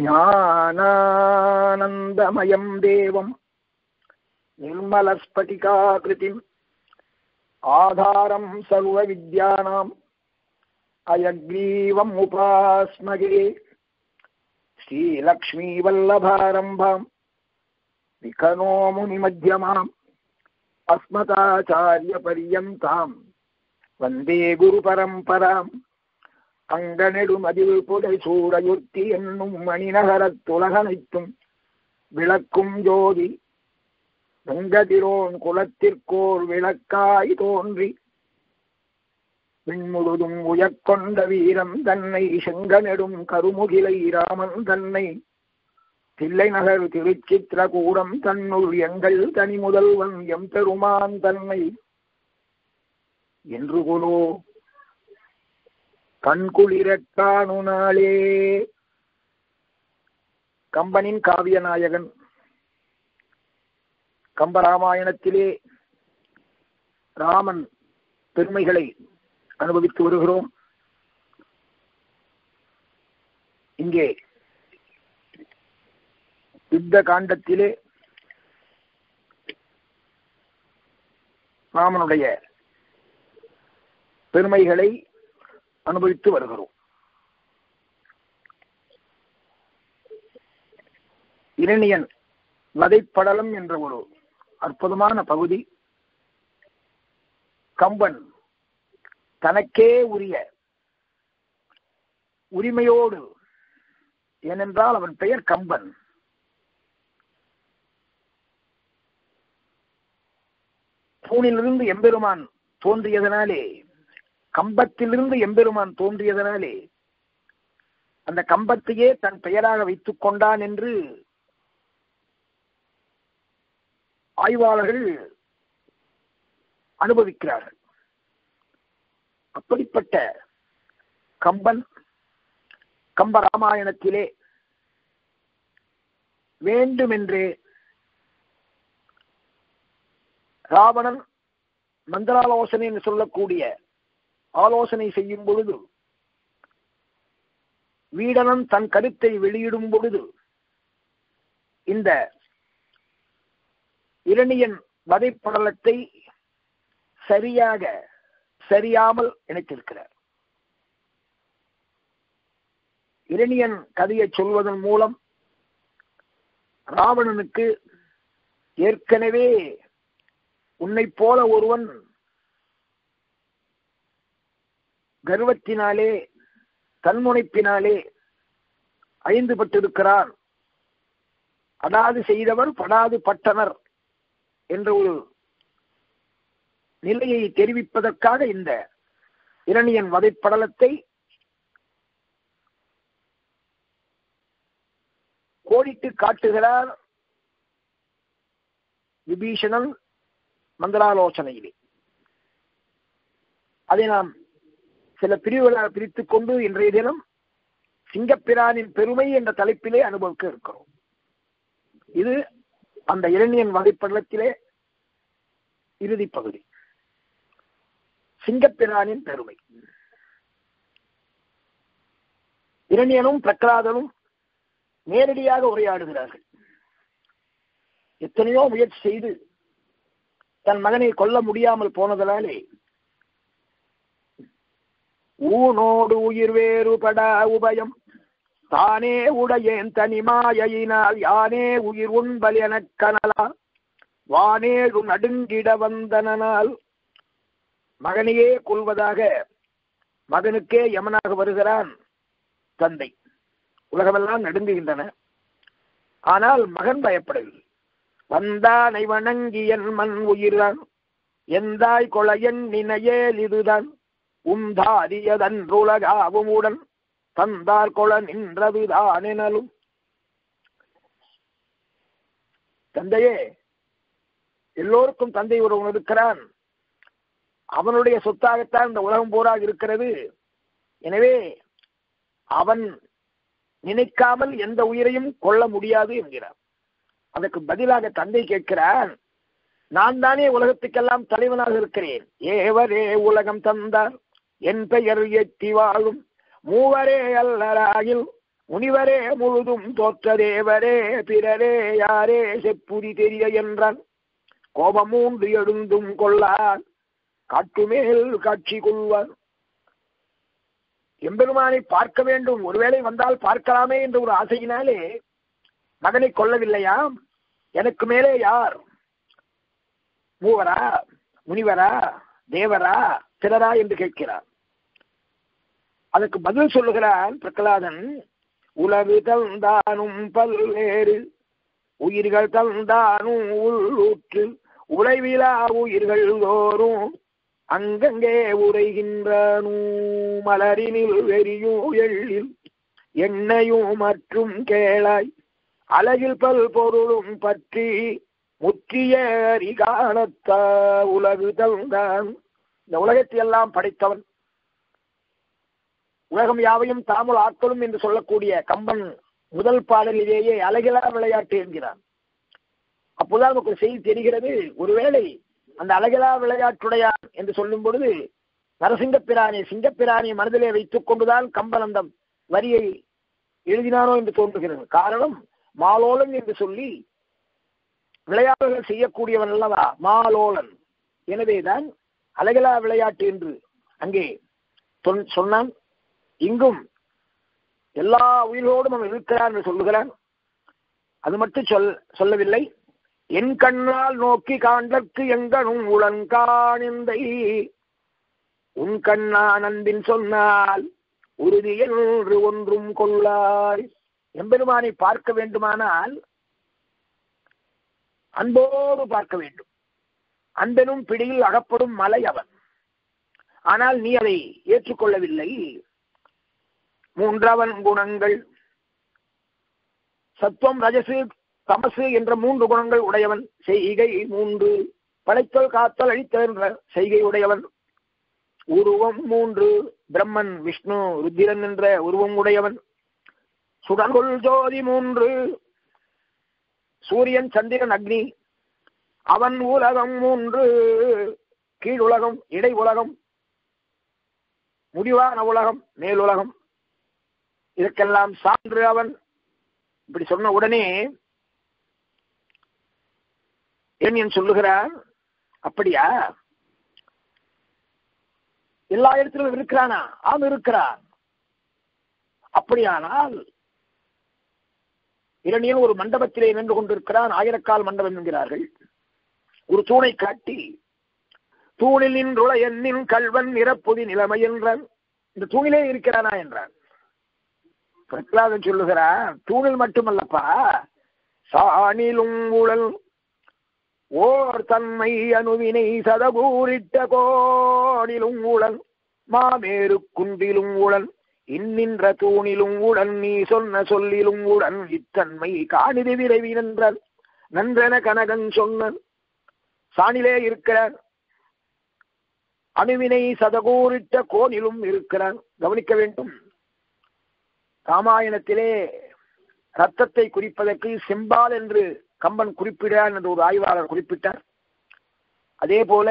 ज्ञानानन्दमयं देवं निर्मलस्फटिकाकृतिम् आधारं सर्वविद्यानां अयग्रीवम् उपास्महे श्रीलक्ष्मीवल्लभारम्भां विकनो मुनिमध्यमाम् अस्मदाचार्यपर्यन्तां वन्दे गुरुपरम्पराम् अंगनेडुमदिपुडैचूडयुर्ति एन्नुम् मणिनहरत्तुलहनैत्तुम् विलक्कुम् ज्योति गंगतिरोन् कुलत्तिर्कोर् विलक्कायि तोन्रि विण्मुळुदुम् उयक्कोण्ड वीरम् तन्नै शङ्गनेडुम् करुमुगिलै रामन् तन्नै तिल्लै नहरु तिरुच्चित्रकूडम् तन्नुळ் एङ्गळ் तनिमुदल्वन् एம்பெருமான் तन्नै என்றுகுலோ कणकुिराे कंबन काव्य नायकन कंबरामायण रामन पेरुमैगळै अनुभवित्तु वरुगिरोम इंगे युद्ध कांडत्तिले रामनुடைய पेरुमैगळै அனுபவித்து வருகிறோம். இரணியன் வதைப்படலம் என்ற ஒரு அற்புதமான பகுதி கம்பன் தனக்கே உரிய உரிமையோடு, ஏனென்றால் அவன் பெயர் கம்பன், தூணிலிருந்து எம்பெருமான் தோன்றியதனாலே, கம்பத்திலிருந்து எம்பெருமான் தோன்றியதனாலே அந்த கம்பத்தையே தன் பெயராக வைத்துக் கொண்டான் என்று ஆய்வாளர்கள் அனுபவிக்கிறார்கள். அப்படிப்பட்ட கம்பன் கம்பராமாயணத்திலே வேண்டுமென்றே ராவணன் மந்திராலோசனை என்று சொல்லக்கூடிய ஆலோசனை செய்யும் பொழுது, வீடனன் தன் கருத்தை வெளியிடும் பொழுது, இந்த இரணியன் வதைப்படலத்தை சரியாக சரியாமல் இணைத்திருக்கிறார். இரணியன் கதையை சொல்வதன் மூலம் ராவணனுக்கு ஏற்கனவே உன்னை போல ஒருவன் கர்வத்தினாலே தன்முனைப்பினாலே ஐந்து பட்டிருக்கிறார், அடாது செய்தவர் படாது பட்டனர் என்ற ஒரு நிலையை தெரிவிப்பதற்காக இந்த இரணியன் வதைப்படலத்தை கோடிட்டு காட்டுகிறார் விபீஷணன் மந்திராலோசனையிலே. அதை நாம் சில பிரிவுகளாக பிரித்துக் கொண்டு இன்றைய தினம் சிங்கப்பிரானின் பெருமை என்ற தலைப்பிலே அனுபவிக்க இருக்கிறோம். இது அந்த இரணியன் வகைப்படலத்திலே இறுதி பகுதி, சிங்கப்பிரானின் பெருமை. இரணியனும் பிரகலாதனும் நேரடியாக உரையாடுகிறார்கள். எத்தனையோ முயற்சி செய்து தன் மகனை கொல்ல முடியாமல் போனதனாலே ஊனோடு உயிர் வேறுபட உபயம் தானே உடையேன் தனிமாயினால் யானே உயிர் உண்பல் எனக் கனலா வானேடு நடுங்கிட வந்தனால் மகனையே கொள்வதாக மகனுக்கே யமனாக வருகிறான் தந்தை. உலகமெல்லாம் நடுங்குகின்றன, ஆனால் மகன் பயப்படவில்லை. வந்தானை வணங்கியன் மண் உயிர்தான் எந்தாய் கொலையன் நினையேல் இதுதான் உம்தாரியதன்றுலகாவுமுடன் தந்தார் கொள நின்றதுதானெனலும். தந்தையே, எல்லோருக்கும் தந்தை ஒருவன் இருக்கிறான், அவனுடைய சொத்தாகத்தான் இந்த உலகம் போராக இருக்கிறது. எனவே அவன் நினைக்காமல் எந்த உயிரையும் கொள்ள முடியாது என்கிறான். அதற்கு பதிலாக தந்தை கேட்கிறான், நான் தானே உலகத்துக்கெல்லாம் தலைவனாக இருக்கிறேன். ஏவரே உலகம் தந்தார் என் பெயர் எட்டி வாழும் மூவரே அல்லராகில் முனிவரே முழுதும் தோற்ற தேவரே பிறரே யாரே செப்புரி தெரிய என்றான். கோபமூன்று எழுந்தும் கொள்ளான் காட்டுமேல் காட்சி கொள்வான். எம்பெருமானை பார்க்க வேண்டும், ஒருவேளை வந்தால் பார்க்கலாமே என்ற ஒரு ஆசையினாலே மகனை கொல்லவில்லையாம். எனக்கு மேலே யார், மூவரா முனிவரா தேவரா பிறரா என்று கேட்கிறார். அதற்கு பதில் சொல்லுகிறான் பிரகலாதன். உலகு தந்தானும் பல்வேறு உயிர்கள் தந்தானும் உள்ளூற்று உழைவிலா உயிர்கள் தோறும் அங்கங்கே உரைகின்றனும் மலரினில் வெறியும் எள்ளில் எண்ணையும் மற்றும் கேளாய் அழகில் பல் பொருளும் பற்றி முற்றிய அறிகாணத்த உலகு தந்தான். இந்த உலகத்தை எல்லாம் படைத்தவன், உலகம் யாவையும் தாமுள் ஆட்களும் என்று சொல்லக்கூடிய கம்பன் முதல் பாடலிலேயே அழகிலா விளையாட்டு என்கிறான். அப்போதான் நமக்கு ஒரு செய்தி தெரிகிறது. ஒருவேளை அந்த அழகிலா விளையாட்டுடையான் என்று சொல்லும் பொழுது நரசிங்கப்பிரானை சிங்கப்பிரானை மனதிலே வைத்துக் கொண்டுதான் கம்பன் அந்த வரியை எழுதினானோ என்று தோன்றுகிறது. காரணம், மாலோலன் என்று சொல்லி விளையாட்டுகள் செய்யக்கூடியவன் அல்லவா மாலோலன். எனவேதான் அழகிலா விளையாட்டு என்று அங்கே சொன்னான். இங்கும் எல்லா உயிரோடும் அவன் இருக்கிறான் என்று சொல்லுகிறான். அது மட்டும் சொல்லவில்லை. என் கண்ணால் நோக்கி காண்டற்கு எங்கனும் உளங்காணிந்தை உன் கண்ணா நன்பின் சொன்னால் உறுதி என்று ஒன்றும் கொள்ளாய். எம்பெருமானை பார்க்க வேண்டுமானால் அன்போடு பார்க்க வேண்டும். அன்பனும் பிடியில் அகப்படும் மலை அவன். ஆனால் நீ அதை ஏற்றுக்கொள்ளவில்லை. மூன்றவன் குணங்கள் சத்துவம் ரஜசு தமசு என்ற மூன்று குணங்கள் உடையவன். செய்கை மூன்று, படைத்தல் காத்தல் அழித்தல் என்ற செய்கை உடையவன். உருவம் மூன்று, பிரம்மன் விஷ்ணு ருத்திரன் என்ற உருவம் உடையவன். சுடர்கொள் ஜோதி மூன்று, சூரியன் சந்திரன் அக்னி அவன். உலகம் மூன்று, கீழ் உலகம் இடை உலகம் முடிவான உலகம் மேலுலகம். இதற்கெல்லாம் சான்று அவன். இப்படி சொன்ன உடனே என் சொல்லுகிறான், அப்படியா எல்லா இடத்திலும் இருக்கிறானா? ஆம் இருக்கிறான். அப்படியானால் இரணியன் ஒரு மண்டபத்திலே நின்று கொண்டிருக்கிறான். ஆயிரக்கால் மண்டபம் என்கிறார்கள். ஒரு தூணை காட்டி தூணில் நின்றுள எண்ணின் கல்வன் நிரப்புதி நிலைமை என்றான். இந்த தூணிலே இருக்கிறானா என்றான். பிரகலாதன் சொல்லுகிறான், தூணில் மட்டுமல்லப்பா சாணிலும் ஊழல் ஓர் தன்மை அணுவினை சதபூரிட்ட கோணிலும் ஊழல் மாமேறு குன்றிலும் ஊழல் இன்னின்ற தூணிலும் உடன் நீ சொன்ன சொல்லிலும் உடன் இத்தன்மை காணிதி விரைவி நின்றார் நன்றென கனகன் சொன்ன சாணிலே இருக்கிறார். அணுவினை சதகூரிட்ட கோணிலும் இருக்கிறார். கவனிக்க வேண்டும், ராமாயணத்திலே ரத்தத்தை குறிப்பதற்கு செம்பால் என்று கம்பன் குறிப்பிடான் என்று ஒரு ஆய்வாளர் குறிப்பிட்டார். அதே போல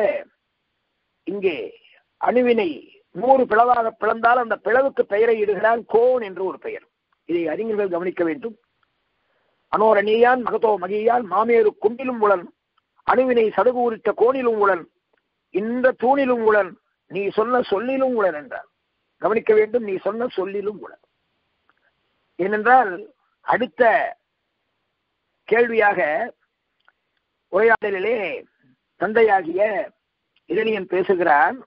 இங்கே அணுவினை 100 பிளவாக பிளந்தால் அந்த பிளவுக்கு பெயரை இடுகிறான் கோன் என்று ஒரு பெயர். இதை அறிஞர்கள் கவனிக்க வேண்டும். அனோரணியான் மகதோ மகியான் மாமேறு கும்பிலும் உளன் அணுவினை சடுகூரிட்ட கோணிலும் உளன் இந்த தூணிலும் உளன் நீ சொன்ன சொல்லிலும் உளன் என்றார். கவனிக்க வேண்டும், நீ சொன்ன சொல்லிலும் உளன் ஏனென்றால் அடுத்த கேள்வியாக உரையாடலிலே தந்தையாகிய இரணியன் பேசுகிறான்.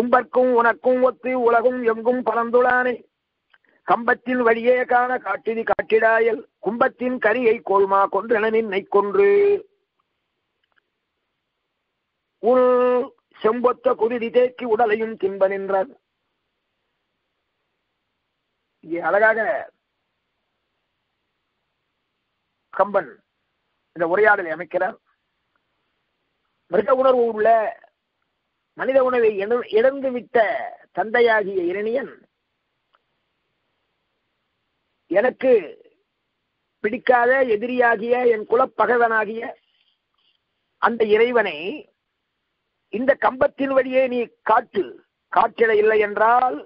உம்பற்கும் உனக்கும் ஒத்து உலகும் எங்கும் பறந்துளானே கம்பத்தின் வழியே காண காட்டினி காட்டிடாயல் கும்பத்தின் கரியை கோல்மா கொன்று என நின்னை கொன்று உள் செம்பொத்த குருதி தேக்கி உடலையும் திம்ப நின்றார். இங்கே அழகாக கம்பன் இந்த உரையாடலை அமைக்கிறார். மிருக உணர்வு உள்ள மனித உணவை இழந்துவிட்ட தந்தையாகிய இரணியன் எனக்கு பிடிக்காத எதிரியாகிய என் குலப்பகைவனாகிய அந்த இறைவனை இந்த கம்பத்தின் வழியே நீ காட்டிட இல்லை என்றால்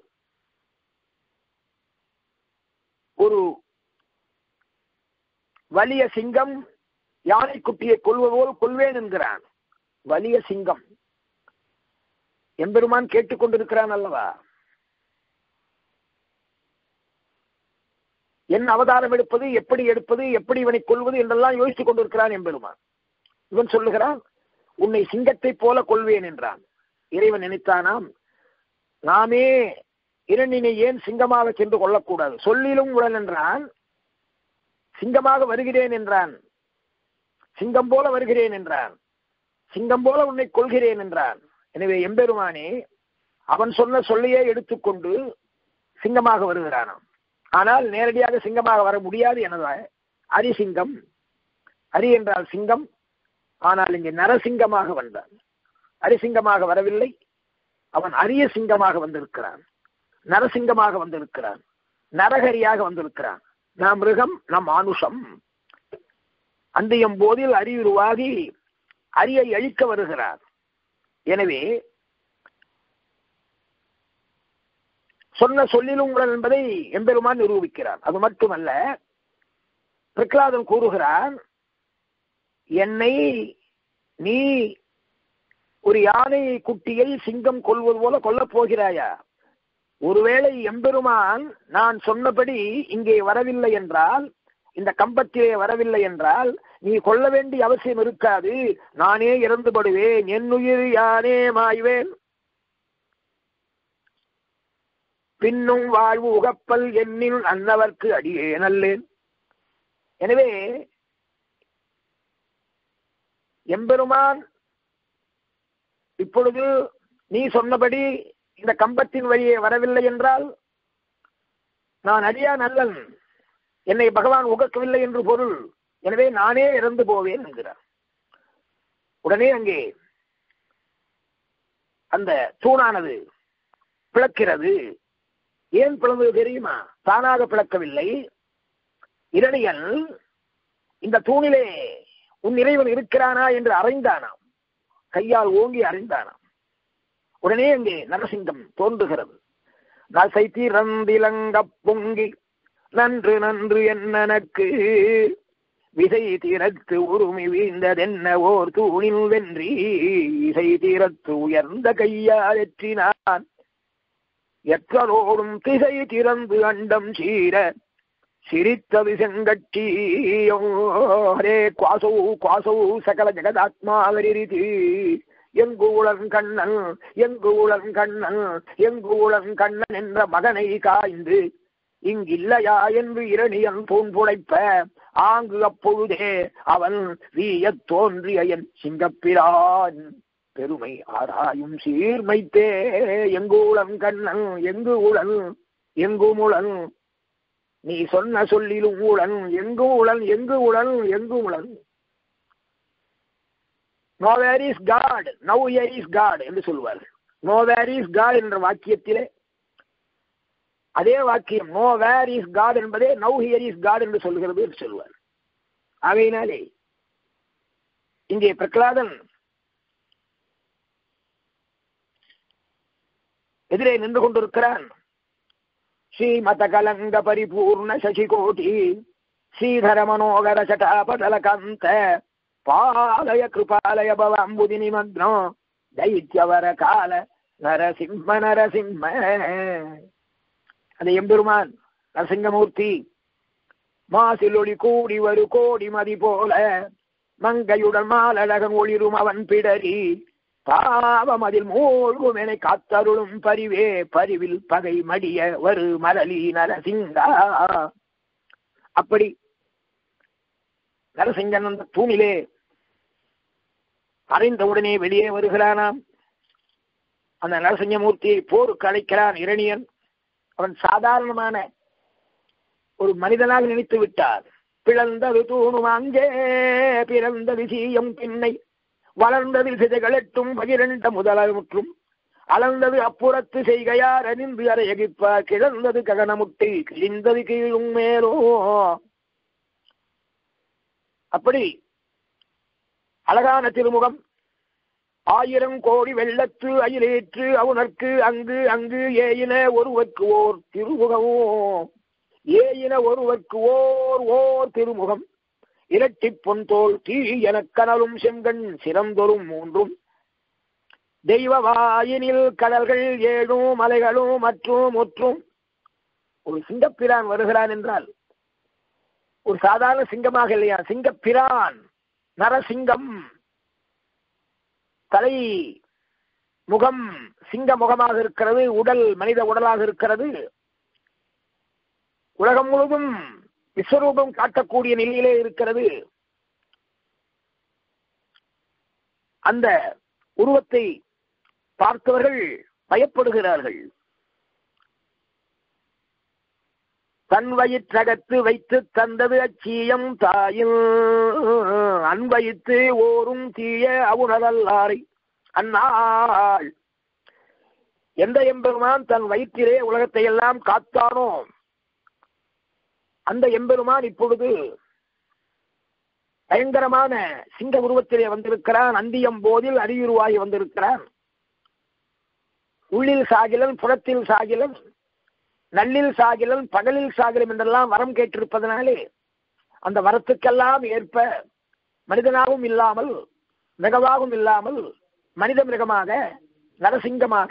ஒரு வலிய சிங்கம் யானை குட்டியை கொல்வதுபோல் கொல்வேன் என்கிறான். வலிய சிங்கம் எம்பெருமான் கேட்டுக்கொண்டிருக்கிறான் அல்லவா? என் அவதாரம் எடுப்பது, எப்படி எடுப்பது, எப்படி இவனை கொள்வது என்றெல்லாம் யோசித்துக் கொண்டிருக்கிறான் எம்பெருமான். இவன் சொல்லுகிறான், உன்னை சிங்கத்தை போல கொள்வேன் என்றான். இறைவன் நினைத்தானாம், நாமே இரண்டினை ஏன் சிங்கமாக சென்று கொள்ளக்கூடாது, சொல்லிலும் உடன் என்றான், சிங்கமாக வருகிறேன் என்றான், சிங்கம் போல வருகிறேன் என்றான், சிங்கம் போல உன்னை கொள்கிறேன் என்றான். எனவே எம்பெருமானே அவன் சொன்ன சொல்லையே எடுத்துக்கொண்டு சிங்கமாக வருகிறானாம். ஆனால் நேரடியாக சிங்கமாக வர முடியாது எனதாய் அரிசிங்கம், அரி என்றால் சிங்கம், ஆனால் இங்கே நரசிங்கமாக வந்தான். அரிசிங்கமாக வரவில்லை, அவன் அரிய சிங்கமாக வந்திருக்கிறான், நரசிங்கமாக வந்திருக்கிறான், நரகரியாக வந்திருக்கிறான். நாம் மிருகம், நம் ஆனுஷம், அந்தியம் போதில் அறிவுருவாகி அரியை அழிக்க வருகிறார். எனவே சொன்ன சொல்லிலும் உடன் என்பதை எம்பெருமான் நிரூபிக்கிறான். அது மட்டுமல்ல, பிரகலாதன் கூறுகிறான், என்னை நீ ஒரு யானை குட்டியை சிங்கம் கொள்வது போல கொல்லப் போகிறாயா? ஒருவேளை எம்பெருமான் நான் சொன்னபடி இங்கே வரவில்லை என்றால், இந்த கம்பத்திலே வரவில்லை என்றால் நீ கொள்ள வேண்டிய அவசியம் இருக்காது, நானே இறந்துபடுவேன், என்னுயிர் யானே மாய்வேன், பின்னும் வாழ்வு உகப்பல் என்னில் அன்னவர்க்கு அடியே நல்லேன். எனவே எம்பெருமான் இப்பொழுது நீ சொன்னபடி இந்த கம்பத்தின் வழியே வரவில்லை என்றால் நான் அடியான் நல்லன், என்னை பகவான் உகக்கவில்லை என்று பொருள், எனவே நானே இறந்து போவேன் என்கிறார். உடனே அங்கே அந்த தூணானது பிளக்கிறது. ஏன் பிளந்தது தெரியுமா? தானாக பிளக்கவில்லை. இரணியன் இந்த தூணிலே உன் இறைவன் இருக்கிறானா என்று அறிந்தானாம், கையால் ஓங்கி அறிந்தானாம். உடனே அங்கே நரசிங்கம் தோன்றுகிறது. நசைத்திரந்திலங்க பொங்கி நன்று நன்று என்னனக்கு விசை தீரத்து உருமி வீழ்ந்ததென்ன ஓர் தூணில் வென்றி இசை தீரத்து உயர்ந்த கையால் எற்றினான் எற்றலோடும் திசை திறந்து அண்டம் சீர சிரித்தது செங்கட்டியோ ஹரே குவாசோ குவாசோ சகல ஜெகதாத்மா வரிதி எங்கு உலன் கண்ணன் எங்கு உலன் கண்ணன் எங்கு உலன் கண்ணன் என்ற மகனை காய்ந்து இங்கில்லையா என்று இரணியன் பூன்புடைப்ப ஆங்கு அப்பொழுதே அவன் வீயத் தோன்றிய என் சிங்கப்பிரான் பெருமை ஆராயும் சீர்மைத்தே எங்கு உலன் கண்ணன் எங்கு உலன் எங்கு முலன் நீ சொன்ன சொல்லிலும் ஊழன் எங்கு ஊழல் எங்கு ஊழல் எங்கு ஊழல் nowhere is God, now here is God என்று சொல்வார். nowhere is God என்ற வாக்கியத்திலே அதே வாக்கியம் nowhere is God என்பதே now here is God என்று சொல்கிறது என்று சொல்வார். ஆகையினாலே இங்கே பிரகலாதன் எதிரே நின்று கொண்டிருக்கிறான். ஸ்ரீமத கலங்க பரிபூர்ண சசிகோட்டி ஸ்ரீதர மனோகர சட்டாபடல கந்த பாலய கிருபாலய பவாம்புதி நிமக்னோ தைத்யவர கால நரசிம்ம நரசிம்ம. அந்த எம்பெருமான் நரசிங்கமூர்த்தி மாசிலொளி கூடி வரு கோடி மதி போல மங்கையுடன் மாலழகன் ஒளிரும் அவன் பிடரி பாவம் அதில் மூழ்கும் என காத்தருளும் பரிவே பரிவில் பகை மடிய வரு மரளி நரசிங்கா. அப்படி நரசிங்கன் அந்த தூணிலே அறிந்தவுடனே வெளியே வருகிறானாம். அந்த நரசிங்கமூர்த்தியை போருக்கு அழைக்கிறான் இரணியன். அவன் சாதாரணமான ஒரு மனிதனாக நினைத்து விட்டார். பிளந்தது தூணும் அங்கே பிறந்தது சீயம் பின்னை வளர்ந்தது சிதைகளட்டும் பகிரண்ட முதலும் அளந்தது அப்புறத்து செய்கையார் அறிந்து அறையகிப்பா கிழந்தது ககனமுட்டி கிழிந்தது கீழும் மேலோ. அப்படி அழகான திருமுகம், 1000 கோடி வெள்ளத்து அயிலேற்று அவுனற்கு அங்கு அங்கு ஏயின ஒருவற்கு ஓர் திருமுகமோ ஏயின ஒருவர்க்கு ஓர் ஓர் திருமுகம் இரட்டிப் பொன்தோல் கீழி எனக் கனலும் செங்கண் சிறந்தொரும் மூன்றும் தெய்வ வாயினில் கடல்கள் ஏழும் மலைகளும் மற்றும் ஒற்றும். ஒரு சிங்கப்பிரான் வருகிறான் என்றால் ஒரு சாதாரண சிங்கமாக இல்லையா, சிங்கப்பிரான், நரசிங்கம், தலை முகம் சிங்க முகமாக இருக்கிறது, உடல் மனித உடலாக இருக்கிறது, உலகம் முழுவதும் விஸ்வரூபம் காட்டக்கூடிய நிலையிலே இருக்கிறது. அந்த உருவத்தை பார்த்தவர்கள் பயப்படுகிறார்கள். தன் வயிற்றகத்து வைத்து தந்தது அச்சீயம் தாயில் அன்வைத்து ஓரும் தீய அவுணரல்லாரை அந்நாள். எந்த எம்பெருமான் தன் வயிற்றிலே உலகத்தை எல்லாம் காத்தானோ அந்த எம்பெருமான் இப்பொழுது பயங்கரமான சிங்க உருவத்திலே வந்திருக்கிறான். அந்தியம் போதில் அரியுருவாகி வந்திருக்கிறான். உள்ளில் சாகிலன், புறத்தில் சாகிலன், நள்ளில் சாகிலன், பகலில் சாகிலன் என்றெல்லாம் வரம் கேட்டிருப்பதனாலே அந்த வரத்துக்கெல்லாம் ஏற்ப மனிதனாகவும் இல்லாமல் மிருகமாகவும் இல்லாமல் மனித மிருகமாக நரசிங்கமாக,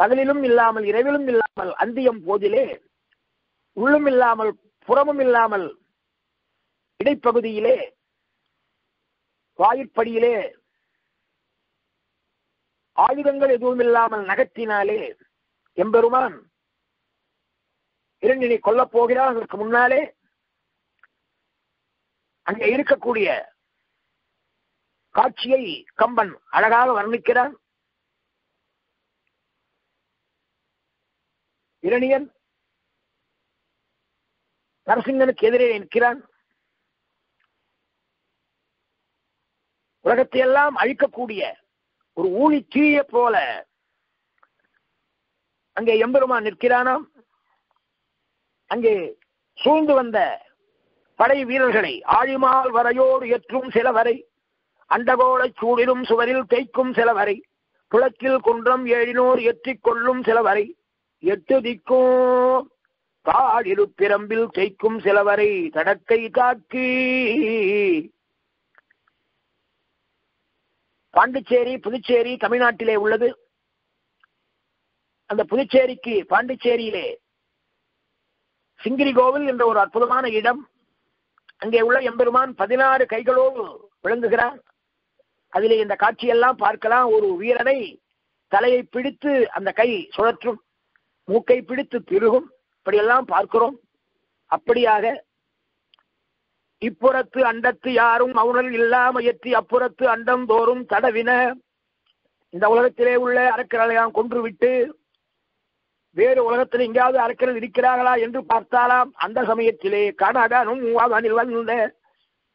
பகலிலும் இல்லாமல் இரவிலும் இல்லாமல், அந்தியம் போதிலே உள்ளும் இல்லாமல் புறமும் இல்லாமல் இடைப்பகுதியிலே வாயிற்படியிலே ஆயுதங்கள் எதுவும் இல்லாமல் நகத்தினாலே எம்பெருமான் இரண்டினை கொல்லப் போகிறான். அதற்கு முன்னாலே அங்கே இருக்கக்கூடிய காட்சியை கம்பன் அழகாக வர்ணிக்கிறான். இரணியன் நரசிங்கனுக்கு எதிரே நிற்கிறான். உலகத்தை எல்லாம் அழிக்கக்கூடிய ஒரு ஊழி தீய போல அங்கே எம்பெருமான் நிற்கிறானாம். அங்கே சூழ்ந்து வந்த படை வீரர்களை ஆழிமால் வரையோடு எற்றும் சில வரை அண்டகோளை சூடிலும் சுவரில் தேய்க்கும் சில வரை புலத்தில் குன்றம் ஏழினோர் எற்றிக் கொள்ளும் சில வரை எட்டு திக்கும் காடிரு பிரம்பில் தேய்க்கும் சில வரை தடக்கை காக்கி பாண்டிச்சேரி புதுச்சேரி தமிழ்நாட்டிலே உள்ளது. அந்த புதுச்சேரிக்கு பாண்டிச்சேரியிலே சிங்கிரி கோவில் என்ற ஒரு அற்புதமான இடம். அங்கே உள்ள எம்பெருமான் 16 கைகளோடு விளங்குகிறான். அதிலே இந்த காட்சியெல்லாம் பார்க்கலாம். ஒரு வீரனை தலையை பிடித்து அந்த கை சுழற்றும், மூக்கை பிடித்து திருகும், இப்படியெல்லாம் பார்க்கிறோம். அப்படியாக இப்புறத்து அண்டத்து யாரும் மௌனல் இல்லாம எற்றி அப்புறத்து அண்டம் தோறும் தடவின. இந்த உலகத்திலே உள்ள அரக்கர்களையாம் கொன்றுவிட்டு வேறு உலகத்தில் எங்கேயாவது அரக்கர்கள் இருக்கிறார்களா என்று பார்த்தாலாம். அந்த சமயத்திலே கனகனும் அவனில் வந்த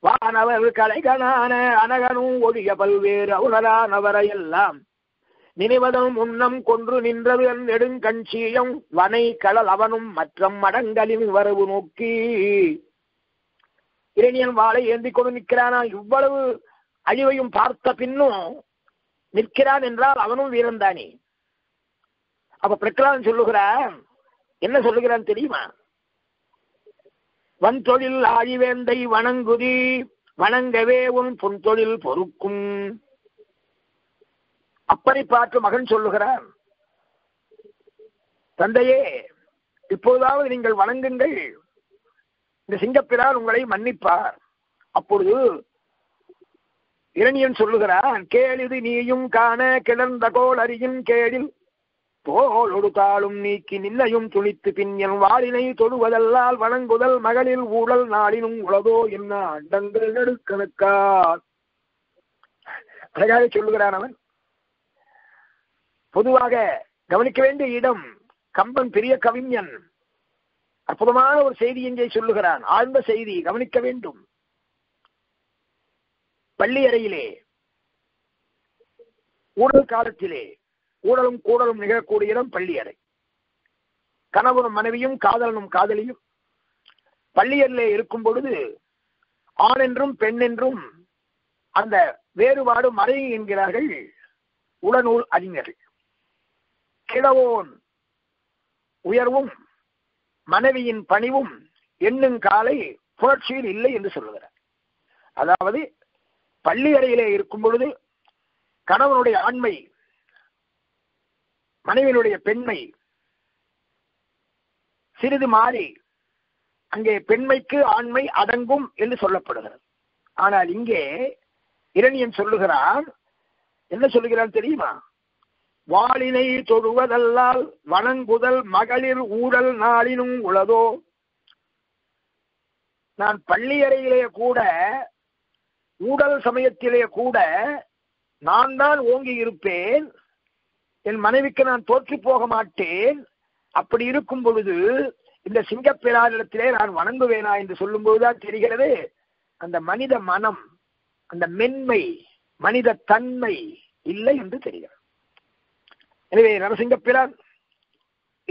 வானவர் கலைகனான அனகனும் ஒழிய பல்வேறு அவுணரானவரை எல்லாம் நினைவதும் உண்ணம் கொன்று நின்றது நெடுங்கஞ்சியம் வனை கடல் அவனும் மற்ற மடங்களின் வரவு நோக்கி. இரணியன் வாளை ஏந்தி கொண்டு நிற்கிறானா. இவ்வளவு அழிவையும் பார்த்த பின்னும் நிற்கிறான் என்றால் அவனும் வீரன் தானே. அப்ப பிரகலாதன் சொல்லுகிறான். என்ன சொல்லுகிறான் தெரியுமா? வன் தொழில் ஆழிவேந்தை வணங்குதி வணங்கவே உன் பொன் தொழில் பொறுக்கும். அப்பனை பார்த்து மகன் சொல்லுகிறான். தந்தையே, இப்போதாவது நீங்கள் வணங்குங்கள், இந்த சிங்கப்பிரான் உங்களை மன்னிப்பார். அப்பொழுது இரணியன் சொல்லுகிறான். கேளிது நீயும் காண கிளர்ந்த கோள் அறியின் கேளில் தோளொடு தாளும் நீக்கி நின்னையும் துணித்து பின்யன் வாளினை தொடுவதல்லால் வணங்குதல் மகளில் ஊழல் நாளினும் உளதோ என்ன அண்டங்கள் நடுக்கணக்கார். அழகாக சொல்லுகிறான் அவன். பொதுவாக கவனிக்க வேண்டிய இடம், கம்பன் பெரிய கவிஞன், அற்புதமான ஒரு செய்தி இங்கே சொல்லுகிறான். ஆழ்ந்த செய்தி கவனிக்க வேண்டும். பள்ளி அறையிலே ஊழல் காலத்திலே ஊழலும் கூடலும் நிகழக்கூடிய இடம் பள்ளி அறை. கணவனும் மனைவியும் காதலனும் காதலியும் பள்ளியறையிலே இருக்கும் பொழுது ஆண் என்றும் பெண் என்றும் அந்த வேறுபாடு மறை என்கிறார்கள் உளநூல் அறிஞர்கள். கிழவோன் உயர்வும் மனைவியின் பணிவும் எண்ணும் காலை புரட்சியில் இல்லை என்று சொல்லுகிறார். அதாவது பள்ளி அறையிலே இருக்கும் பொழுது கணவனுடைய ஆண்மை, மனைவியினுடைய பெண்மை சிறிது மாறி அங்கே பெண்மைக்கு ஆண்மை அடங்கும் என்று சொல்லப்படுகிறது. ஆனால் இங்கே இரணியன் சொல்லுகிறான், என்ன சொல்லுகிறான் தெரியுமா? வாளினை தொடுவதல்லால் வணங்குதல் மகளிர் ஊழல் நாளினும் உளதோ. நான் பள்ளியறையிலே கூட ஊடல் சமயத்திலே கூட நான் தான் ஓங்கி இருப்பேன், என் மனைவிக்கு நான் தோற்று போக மாட்டேன். அப்படி இருக்கும் பொழுது இந்த சிங்கப்பிரானிடத்திலே நான் வணங்குவேனா என்று சொல்லும் பொழுதுதான் தெரிகிறது அந்த மனித மனம், அந்த மென்மை, மனித தன்மை இல்லை என்று தெரிகிறது. எனவே நரசிங்கப்பிரான்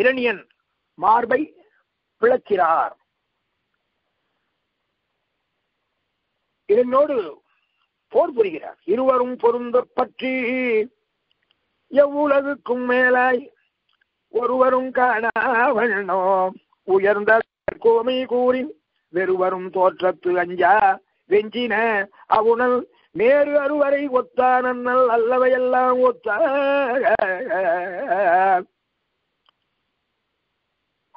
இரணியன் மார்பை பிளக்கிறார். இதனோடு போர் புரிகிறார். இருவரும் பொருந்த பற்றி எவ்வுலகுக்கும் மேலாய் ஒருவரும் காணாவண்ணோ உயர்ந்த கோமை கூறி வெறுவரும் தோற்றத்து அஞ்சா வெஞ்சின அவுணல் நேரு அறுவரை ஒத்தான் அண்ணல் அல்லவையெல்லாம் ஒத்தாக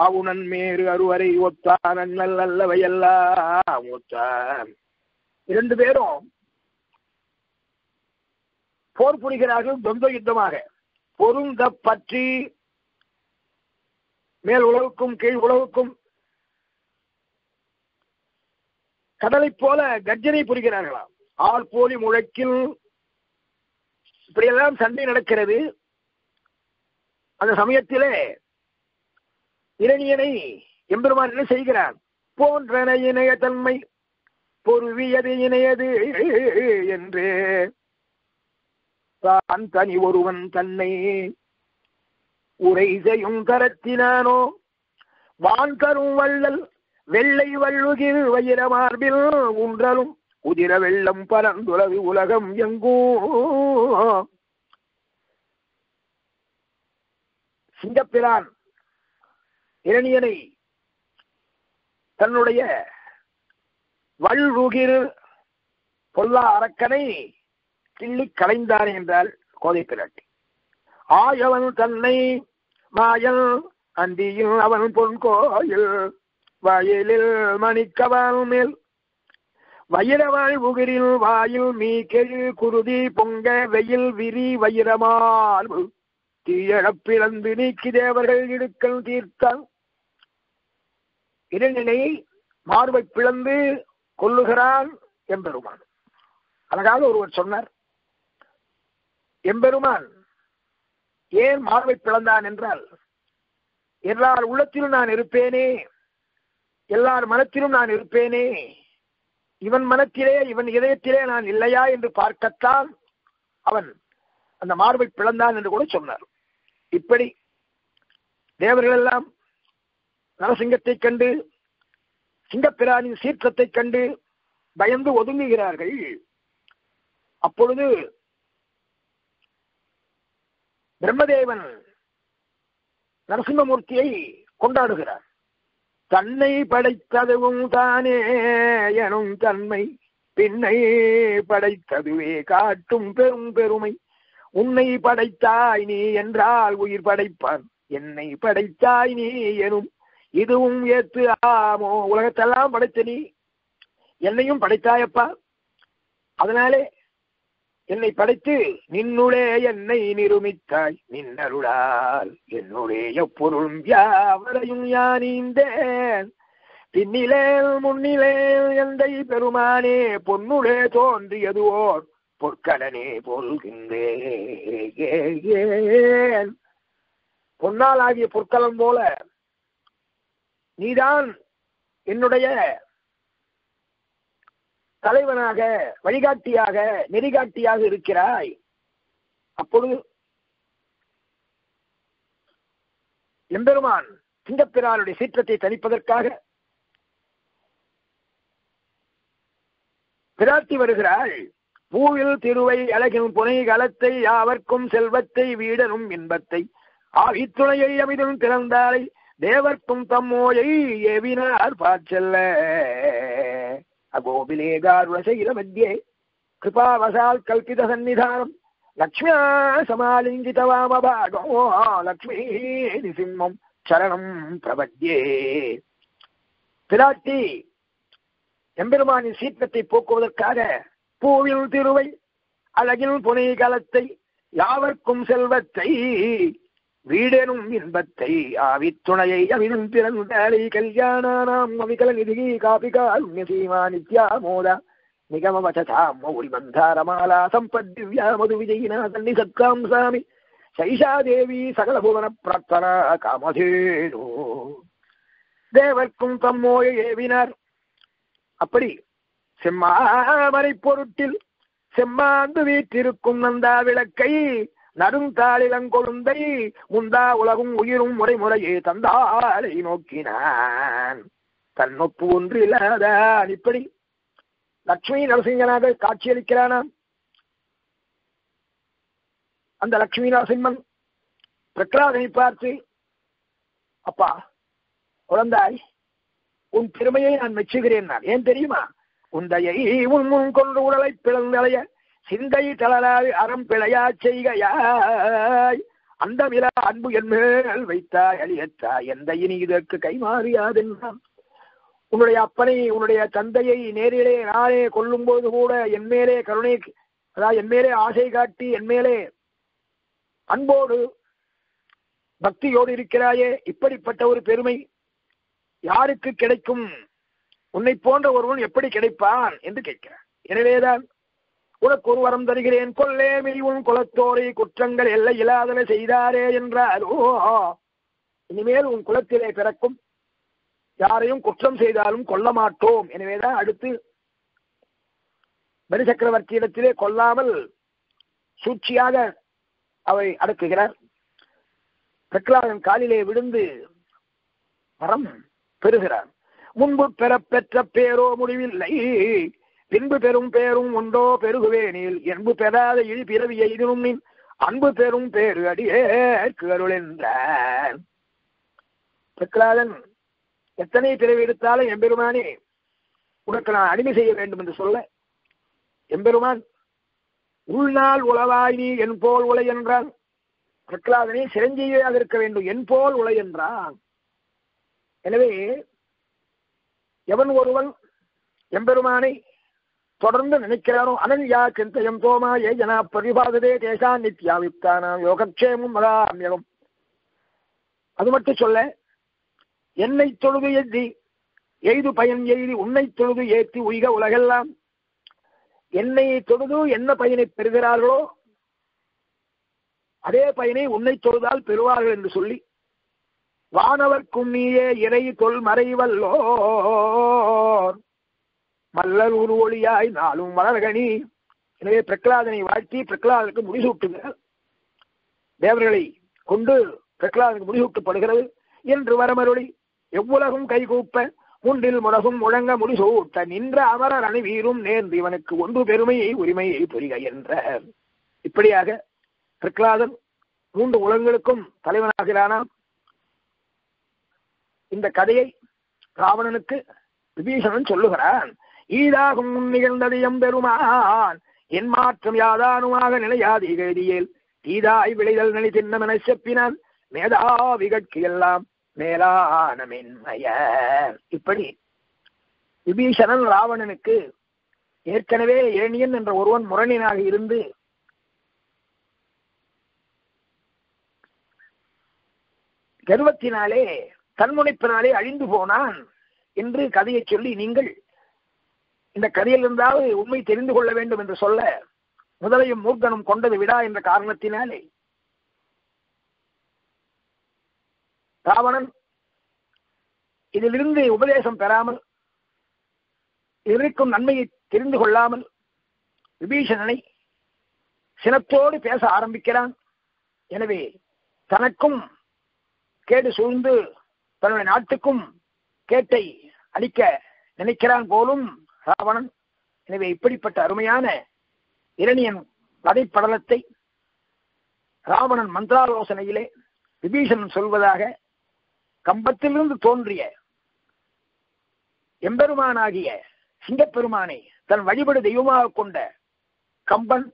அவுணன் மேரு அறுவரை ஒத்தான் அண்ணல் அல்லவையெல்லாம் ஒத்தான். இரண்டு பேரும் போர் புரிகிறார்கள் தொந்த யுத்தமாக. பொருந்த பற்றி மேல் உலகுக்கும் கீழ் உலகுக்கும் கடலை போல கர்ஜனை புரிகிறார்களாம். ஆள் போலி முழக்கில் இப்படியெல்லாம் சண்டை நடக்கிறது. அந்த சமயத்திலே இரணியனை எம்பெருமான் என்ன செய்கிறார்? போன்றன இணைய தன்மை பொருவியது இணையது என்று தான் தனி ஒருவன் தன்னை உரை செய்யும் கரத்தினானோ வான் கரும் வள்ளல் வெள்ளை வள்ளுகில் வயிர மார்பில் உன்றலும் உதிர வெள்ளம் பரந்துலகு உலகம் எங்கும். சிங்கப்பிரான் இரணியனை தன்னுடைய வல்லுகிர் பொல்லா அரக்கனை கிள்ளி களைந்தானே என்றால் கோதை பிராட்டி. ஆயவன் தன்னை மாயல் அந்தியில் அவன் பொன் கோயில் வயலில் மணிக்கவால் மேல் வயிரவாள் உகிரில் வாயில் மீ கெழு குருதி பொங்க வெயில் விரி வயிரமால் தீயழப்பிழந்து நீக்கி தேவர்கள் இடுக்கல் தீர்த்தான். இரணியனை மார்பை பிளந்து கொல்லுகிறான் எம்பெருமான். அழகாக ஒருவர் சொன்னார், எம்பெருமான் ஏன் மார்பை பிளந்தான் என்றால் எல்லார் உள்ளத்திலும் நான் இருப்பேனே, எல்லார் மனத்திலும் நான் இருப்பேனே, இவன் மனத்திலே இவன் இதயத்திலே நான் இல்லையா என்று பார்க்கத்தான் அவன் அந்த மார்பை பிளந்தான் என்று கூட சொன்னார். இப்படி தேவர்களெல்லாம் நரசிங்கத்தை கண்டு, சிங்கப்பிரானின் சீற்றத்தை கண்டு பயந்து ஒதுங்குகிறார்கள். அப்பொழுது பிரம்மதேவன் நரசிம்மமூர்த்தியை கொண்டாடுகிறார். தன்னை படைத்ததுவும் தானே எனும் தன்மை பின்னை படைத்ததுவே காட்டும் பெரும் பெருமை உன்னை படைத்தாய் நீ என்றால் உயிர் படைப்பான் என்னை படைத்தாய் நீ எனும் இதுவும் ஏத்து ஆமோ. உலகத்தெல்லாம் படைத்த நீ என்னையும் படைத்தாயப்பா, அதனாலே என்னை படைத்து நின்னுளே என்னை நிருமித்தாய் நின்னருளால் என்னுடைய பொருளும் யாவரையும் யானீந்தேன் பின்னிலேல் முன்னிலேல் எந்தை பெருமானே பொன்னுளே தோன்றியதுவோர் பொற்கடனே பொருள்கின்றேன். பொன்னால் ஆகிய பொற்களம் போல நீதான் என்னுடைய தலைவனாக வழிகாட்டியாக நெறிகாட்டியாக இருக்கிறாய். அப்பொழுது எம்பெருமான் சிங்கப்பிரானுடைய சீற்றத்தை தணிப்பதற்காக பிராட்டி வருகிறாள். பூவில் திருவை அழகின் புனை களத்தை யாவர்க்கும் செல்வத்தை வீடனும் இன்பத்தை ஆவித்துணையை அமிதும் திறந்தாரை தேவர்க்கும் தம்மோயை ஏவினார் பாச்சல்ல அகோபிலேகாருணசைல மத்தியே கிருபாவசால் கல்பித சன்னிதானம் லக்ஷ்மியா சமாலிங்கித வாமபாகோ லக்ஷ்மீ நிசிம்மம் சரணம் பிரபத்யே. பிராட்டி எம்பெருமானின் சீற்றத்தை போக்குவதற்காக பூவில் திருவை அழகில் புனைகலத்தை யாவர்க்கும் செல்வத்தை வீடெனும் இன்பத்தை ஆவித்துணையை அவினும் பிறந்தாலை கல்யாணானாம் அவிகல நிதிகி காபிகாருண்ய சீமா நித்யாமோதா நிகமவசதாம் மௌரி மந்தாரமாலா சம்பத்திவ்யா மது விஜயினா சன்னி சத்காம் சாமி சைஷா தேவி சகல புவன பிரார்த்தனா காமதேனோ. தேவர்க்கும் தம்மோயை ஏவினார். அப்படி செம்மாமரை பொருட்டில் செம்மாந்து வீற்றிருக்கும் நந்தா விளக்கை நடுந்தாளிலங்கொழுந்தை முந்தா உலகும் உயிரும் முறைமுறையே தந்தாளை நோக்கினான். தன்னொப்பு ஒன்று இல்லாதான் இப்படி லட்சுமி நரசிங்கனாக காட்சியளிக்கிறானாம். அந்த லட்சுமி நரசிம்மன் பிரகலாதனை பார்த்து, அப்பா குழந்தாய், உன் பெருமையை நான் மெச்சுகிறேன். நான் ஏன் தெரியுமா? உந்தையை உன் முன் கொண்டு உடலை பிளந்தளைய சிந்தை தளராய் அறம் பிழையா செய்கையாய் அந்தமிலா அன்பு என்மேல் வைத்தாய் அழியத்தாய் எந்த இனி இதற்கு கைமாறியாதென்றான். உன்னுடைய அப்பனை உன்னுடைய தந்தையை நேரிலே நானே கொல்லும் போது கூட என்மேலே கருணை, அதாவது என்மேலே ஆசை காட்டி என்மேலே அன்போடு பக்தியோடு இருக்கிறாயே, இப்படிப்பட்ட ஒரு பெருமை யாருக்கு கிடைக்கும்? உன்னை போன்ற ஒருவன் எப்படி கிடைப்பான் என்று கேட்கிறான். எனவேதான் உனக்கு ஒரு வரம் தருகிறேன், கொல்லே மில்வன் குலத்தோரை குற்றங்கள் எல்லை இல்லாதன செய்தாரே என்றார். ஓ, இனிமேல் உன் குலத்திலே பிறக்கும் யாரையும் குற்றம் செய்தாலும் கொல்ல மாட்டோம். எனவேதான் அடுத்து பலி சக்கரவர்த்தியிடத்திலே கொல்லாமல் சூழ்ச்சியாக அவை அடக்குகிறார். பிரகலாதன் காலிலே விழுந்து வரம் பெறுகிறார். முன்பு பெறப்பெற்ற பேரோ முடிவில்லை, பின்பு பெறும் பேரும் உண்டோ பெருகுவேனில் என்பு பெறாத இழி பிறவி எய்தும் நின் அன்பு பெறும் பேரு அடியேற்கு அருள் என்றார். பிரகலாதன், எத்தனை பிறவி எடுத்தாலும் எம்பெருமானே உனக்கு நான் அடிமை செய்ய வேண்டும் என்று சொல்ல, எம்பெருமான் உள்நாள் உளவாய் நீ என் போல் உலை என்றான். பிரகலாதனே சிரஞ்சீவியாக இருக்க வேண்டும், என் போல் உலை என்றான். எனவே எவன் ஒருவன் எம்பெருமானை தொடர்ந்து நினைக்கிறானோ அனன்யா சிந்தையம் தோமா ஏ ஜனா பிரதிபாததே தேசா நித்யாவித்தானாம் யோகக்ஷேமும் மதாமியகம். அது மட்டும் சொல்ல, என்னை தொழுது எத்தி எய்து பயன் எய்தி உன்னை தொழுது ஏற்றி உய்க உலகெல்லாம், என்னை தொழுது என்ன பயனை பெறுகிறார்களோ அதே பயனை உன்னை தொழுதால் பெறுவார்கள் என்று சொல்லி வானவர்க்கும் நீயே இறை தொல் மறைவல்லோர் மல்லர் உருவொளியாய் நாளும் வளர்கனி. எனவே பிரகலாதனை வாழ்த்தி பிரகலாதனுக்கு முடிசூட்டுகிறார். தேவர்களை கொண்டு பிரகலாதனுக்கு முடிசூட்டப்படுகிறது. என்று வரமருளி எவ்வுலகும் கைகூப்ப முன்றில் முழகும் முழங்க முடிசூட்ட நின்ற அமரர் அணிவீரும் நேர்ந்து இவனுக்கு ஒன்று பெருமையை உரிமையை புரிக என்றார். இப்படியாக பிரகலாதன் 3 உலகங்களுக்கும் தலைவனாகிறானாம். இந்த கதையை ராவணனுக்கு விபீஷணன் சொல்லுகிறான். ஈடாகும் முன் நிகழ்ந்தது எம்பெருமான் என் மாற்றம் யாதானுமாக நிலையாது கதியேல் தீதாய் விளைதல் நிலை தின்னமென செப்பினான் மேதாவிகட்கு எல்லாம் மேலான மென்மையர். இப்படி விபீஷணன் ராவணனுக்கு ஏற்கனவே ஏனியன் என்ற ஒருவன் முரணியனாக இருந்து கர்வத்தினாலே தன்முனைப்பினாலே அழிந்து போனான் என்று கதையை சொல்லி, நீங்கள் இந்த கதையில் இருந்தாவது உண்மை தெரிந்து கொள்ள வேண்டும் என்று சொல்ல, முதலையும் மூர்க்கனும் கொண்டது விடா என்ற காரணத்தினாலே ராவணன் இதிலிருந்து உபதேசம் பெறாமல் இருக்கும் நன்மையை தெரிந்து கொள்ளாமல் விபீஷணனை சினத்தோடு பேச ஆரம்பிக்கிறான். எனவே தனக்கும் கேடு சூழ்ந்து தன்னுடைய நாட்டுக்கும் கேட்டை அளிக்க நினைக்கிறான் போலும் ராவணன். எனவே இப்படிப்பட்ட அருமையான இரணியன் வதைப்படலத்தை ராவணன் மந்திராலோசனையிலே விபீஷணன் சொல்வதாக கம்பத்திலிருந்து தோன்றிய எம்பெருமானாகிய சிங்கப்பெருமானை தன் வழிபடு தெய்வமாக கொண்ட கம்பன்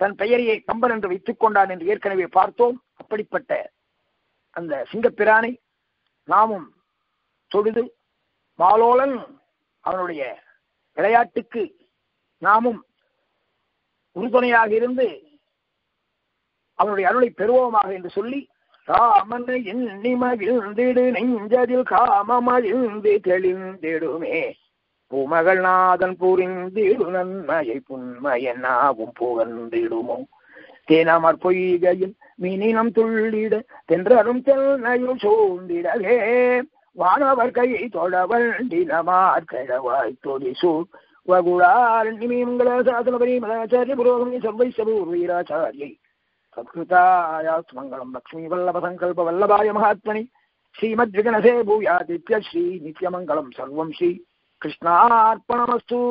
தன் பெயரையை கம்பன் என்று வைத்துக் கொண்டான் என்று ஏற்கனவே பார்த்தோம். அப்படிப்பட்ட அந்த சிங்கப்பிரானை நாமும் தொழுது மாலோலன் அவனுடைய விளையாட்டுக்கு நாமும் உறுதுணையாக இருந்து அவனுடைய அருளை பெறுவோமாக என்று சொல்லி ராமனை எண்ணிமகிழ்ந்திடு நெஞ்சதில் காமமகிழ்ந்து தெளிந்திடுமே பூமகள்நாதன் புரிந்திடு நன்மையை புன்மையென்னாவும் புகழ்ந்திடுமோ தேனாமற் பொய்கையில் மீனினம் துள்ளிட தென்றரும் செல்லையும் சூழ்ந்திடவே வானவர் கையை தொடவள் தினமாற்கழவாய் தொழிசூர் வகுடாரண்யமீமங்களாசாதனபரிமலாச்சாரிய சத்கிருதாயாஸ்மங்கலம் லக்ஷ்மி வல்லப சங்கல்ப வல்லபாய மகாத்மனி ஸ்ரீமத்விகணசே பூயாதித்ய ஸ்ரீ நித்யமங்கலம் சர்வம் ஸ்ரீ கிருஷ்ணார்ப்பணமஸ்து.